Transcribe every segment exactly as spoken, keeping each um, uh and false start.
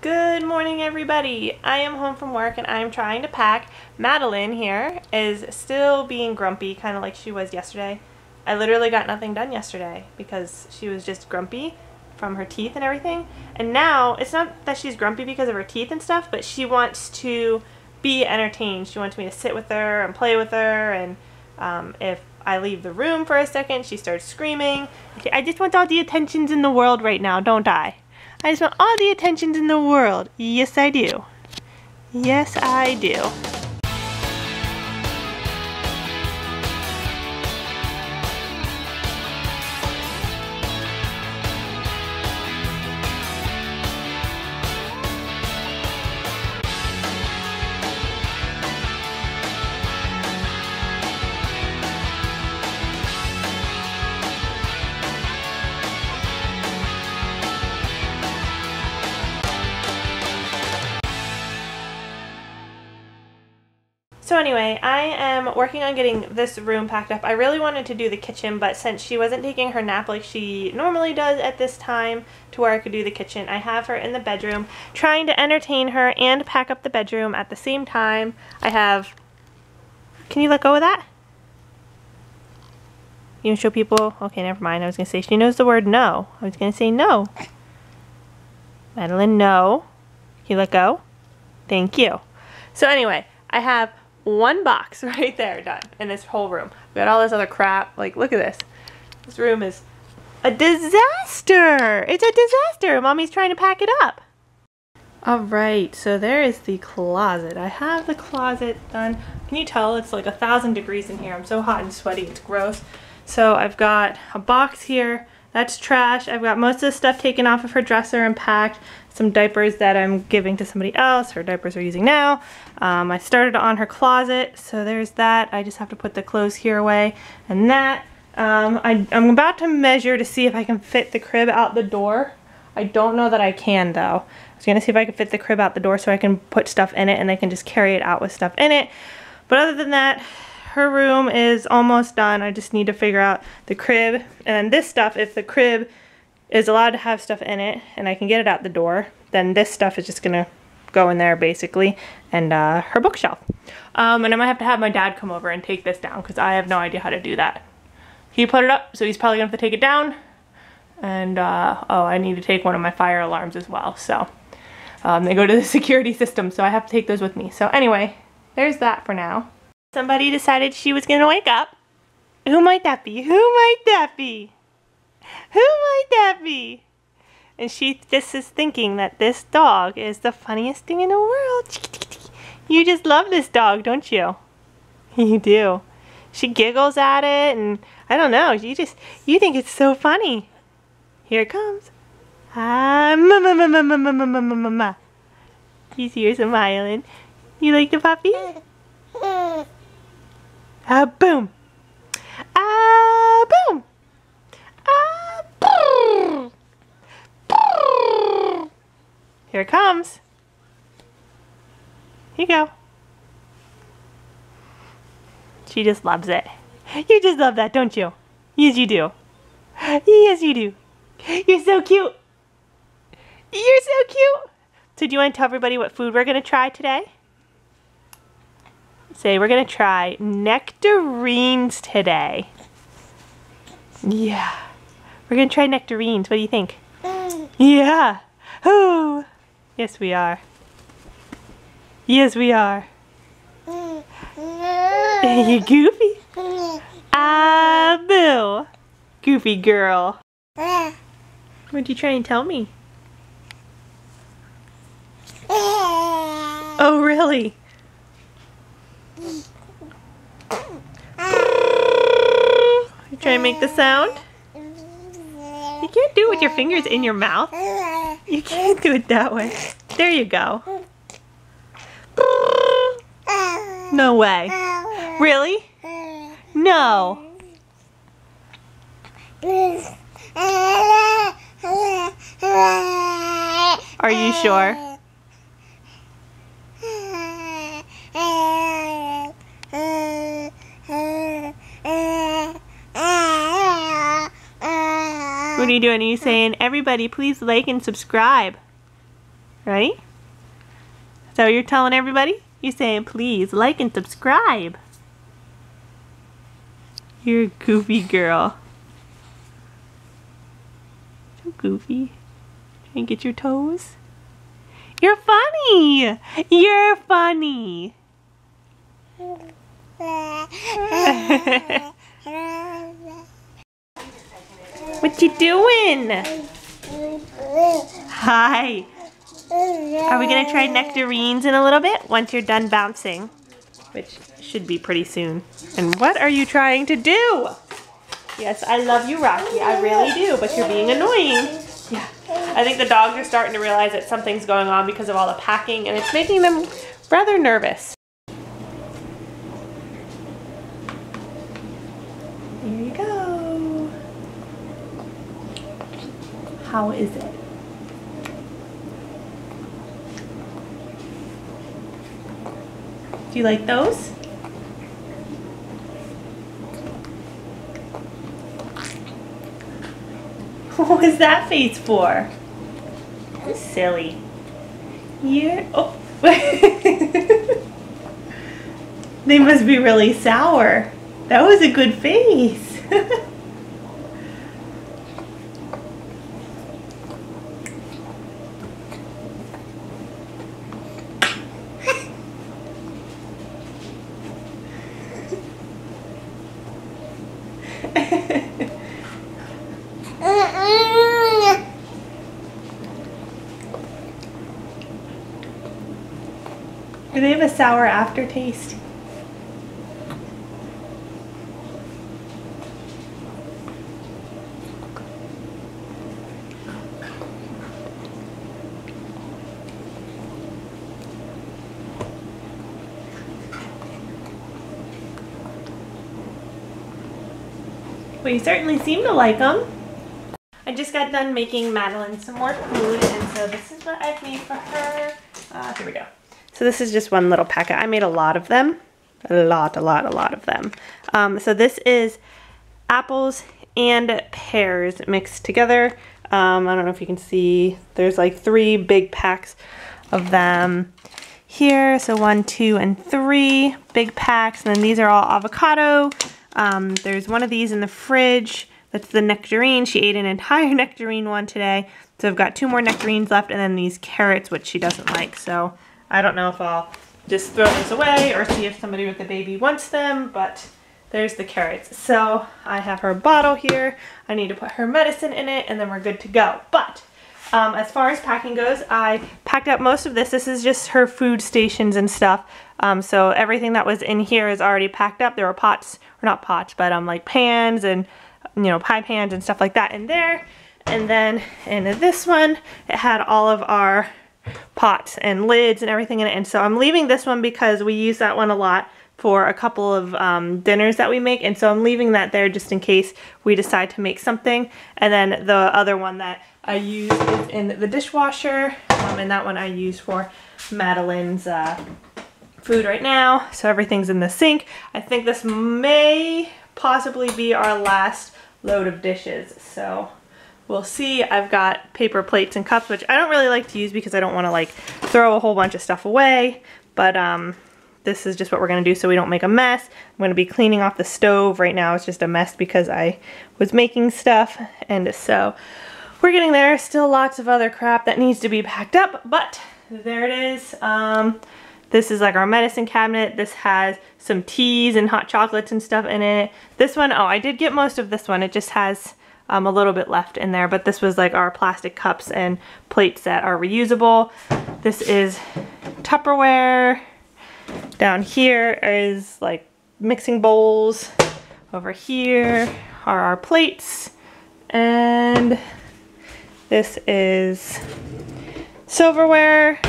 Good morning, everybody. I am home from work and I'm trying to pack. Madeline here is still being grumpy, kind of like she was yesterday. I literally got nothing done yesterday because she was just grumpy from her teeth and everything. And now it's not that she's grumpy because of her teeth and stuff, but she wants to be entertained. She wants me to sit with her and play with her, and um, if I leave the room for a second, she starts screaming. Okay, I just want all the attentions in the world right now, don't I? I just want all the attentions in the world. Yes, I do. Yes, I do. So anyway, I am working on getting this room packed up. I really wanted to do the kitchen, but since she wasn't taking her nap like she normally does at this time to where I could do the kitchen, I have her in the bedroom trying to entertain her and pack up the bedroom at the same time. I have... Can you let go of that? You show people... Okay, never mind. I was going to say she knows the word no. I was going to say no. Madeline, no. Can you let go? Thank you. So anyway, I have... one box right there done in this whole room. We got all this other crap. Like, look at this. This room is a disaster. It's a disaster. Mommy's trying to pack it up. All right, so there is the closet. I have the closet done. Can you tell it's like a thousand degrees in here? I'm so hot and sweaty. It's gross. So I've got a box here. That's trash. I've got most of the stuff taken off of her dresser and packed. Some diapers that I'm giving to somebody else. Her diapers are using now. Um, I started on her closet, so there's that. I just have to put the clothes here away and that. Um, I, I'm about to measure to see if I can fit the crib out the door. I don't know that I can, though. I was gonna see if I could fit the crib out the door so I can put stuff in it and I can just carry it out with stuff in it. But other than that, her room is almost done. I just need to figure out the crib and this stuff. If the crib is allowed to have stuff in it and I can get it out the door, then this stuff is just gonna go in there basically, and uh, her bookshelf. Um, and I might have to have my dad come over and take this down because I have no idea how to do that. He put it up, so he's probably gonna have to take it down. And uh, oh, I need to take one of my fire alarms as well. So um, they go to the security system, so I have to take those with me. So anyway, there's that for now. Somebody decided she was gonna wake up. Who might that be? Who might that be? Who might that be? And she just is thinking that this dog is the funniest thing in the world. You just love this dog, don't you? You do. She giggles at it, and I don't know. You just, you think it's so funny. Here it comes. Ah, ma ma ma ma ma ma ma ma ma ma. She's here smiling. You like the puppy? Ah, boom. Ah, boom. Here it comes. Here you go. She just loves it. You just love that, don't you? Yes, you do. Yes, you do. You're so cute. You're so cute. So do you want to tell everybody what food we're going to try today? Say we're going to try nectarines today. Yeah. We're going to try nectarines. What do you think? Yeah. Ooh. Yes, we are. Yes, we are. You're goofy. Ah, boo. Goofy girl. What'd you try and tell me? Oh, really? You try and make the sound? You can't do it with your fingers in your mouth. You can't do it that way. There you go. No way. Really? No. Are you sure? What are you doing? Are you saying, everybody, please like and subscribe? Ready? So you're telling everybody? You're saying, please like and subscribe. You're a goofy girl. So goofy. Trying to get your toes. You're funny. You're funny. What you doing? Hi. Are we going to try nectarines in a little bit once you're done bouncing? Which should be pretty soon. And what are you trying to do? Yes, I love you, Rocky. I really do, but you're being annoying. Yeah. I think the dogs are starting to realize that something's going on because of all the packing, and it's making them rather nervous. Here you go. How is it? Do you like those? What was that face for? Silly. You're, oh. They must be really sour. That was a good face. Do they have a sour aftertaste? Well, you certainly seem to like them. I just got done making Madeline some more food, and so this is what I've made for her. Uh, here we go. So this is just one little packet. I made a lot of them. A lot, a lot, a lot of them. Um, so this is apples and pears mixed together. Um, I don't know if you can see. There's like three big packs of them here. So one, two, and three big packs. And then these are all avocado. Um, there's one of these in the fridge. That's the nectarine. She ate an entire nectarine one today. So I've got two more nectarines left. And then these carrots, which she doesn't like. So I don't know if I'll just throw those away or see if somebody with a baby wants them, but there's the carrots. So I have her bottle here. I need to put her medicine in it, and then we're good to go. But um, as far as packing goes, I packed up most of this. This is just her food stations and stuff. Um, so everything that was in here is already packed up. There were pots, or not pots, but um, like pans and, you know, pie pans and stuff like that in there. And then in this one, it had all of our pots and lids and everything in it. And so I'm leaving this one because we use that one a lot for a couple of um, dinners that we make, and so I'm leaving that there just in case we decide to make something. And then the other one that I use is in the dishwasher, um, and that one I use for Madeline's uh, food right now. So everything's in the sink. I think this may possibly be our last load of dishes, so we'll see. I've got paper plates and cups, which I don't really like to use because I don't want to like throw a whole bunch of stuff away. But um, this is just what we're going to do so we don't make a mess. I'm going to be cleaning off the stove right now. It's just a mess because I was making stuff. And so we're getting there. Still lots of other crap that needs to be packed up. But there it is. Um, this is like our medicine cabinet. This has some teas and hot chocolates and stuff in it. This one, oh, I did get most of this one. It just has Um, a little bit left in there, but this was like our plastic cups and plates that are reusable. This is Tupperware. Down here is like mixing bowls. Over here are our plates. And this is silverware,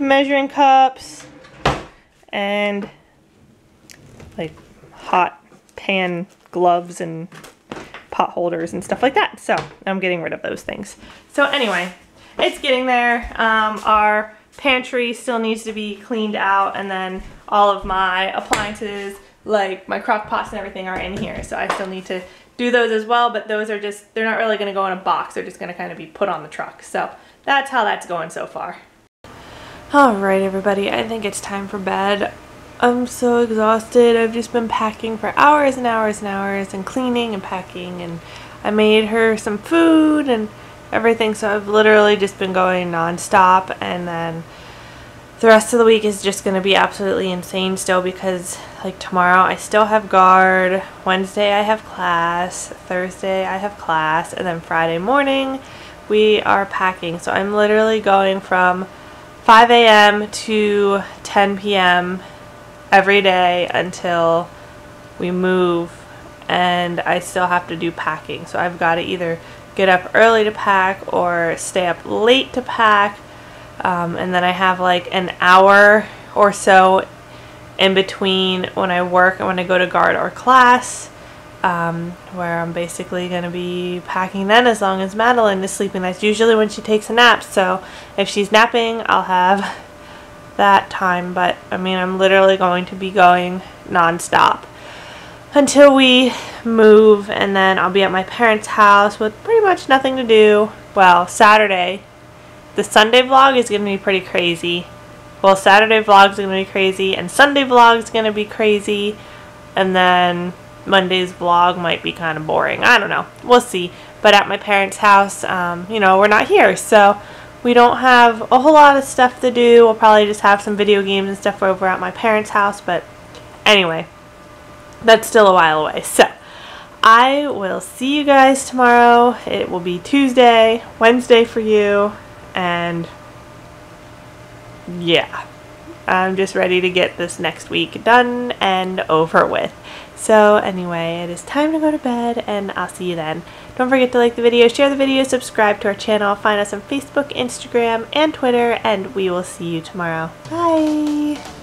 measuring cups, and like hot pan gloves and pot holders and stuff like that. So I'm getting rid of those things. So anyway, it's getting there. Um, our pantry still needs to be cleaned out, and then all of my appliances, like my crock pots and everything, are in here. So I still need to do those as well, but those are just, they're not really going to go in a box. They're just going to kind of be put on the truck. So that's how that's going so far. All right, everybody, I think it's time for bed. I'm so exhausted. I've just been packing for hours and hours and hours and cleaning and packing, and I made her some food and everything, so I've literally just been going non-stop, and then the rest of the week is just going to be absolutely insane still, because like tomorrow I still have guard, Wednesday I have class, Thursday I have class, and then Friday morning we are packing. So I'm literally going from five a m to ten p m every day until we move, and I still have to do packing. So I've got to either get up early to pack or stay up late to pack, um, and then I have like an hour or so in between when I work and when I go to guard or class, um, where I'm basically going to be packing then, as long as Madeline is sleeping. That's usually when she takes a nap, so if she's napping I'll have that time. But I mean, I'm literally going to be going non-stop until we move, and then I'll be at my parents' house with pretty much nothing to do. Well, Saturday, the Sunday vlog is going to be pretty crazy. Well, Saturday vlog is going to be crazy, and Sunday vlog is going to be crazy, and then Monday's vlog might be kind of boring. I don't know. We'll see. But at my parents' house, um, you know, we're not here, so we don't have a whole lot of stuff to do. We'll probably just have some video games and stuff over at my parents' house, but anyway, that's still a while away. So I will see you guys tomorrow. It will be Tuesday, Wednesday for you, and yeah, I'm just ready to get this next week done and over with. So anyway, it is time to go to bed, and I'll see you then. Don't forget to like the video, share the video, subscribe to our channel, find us on Facebook, Instagram, and Twitter, and we will see you tomorrow. Bye!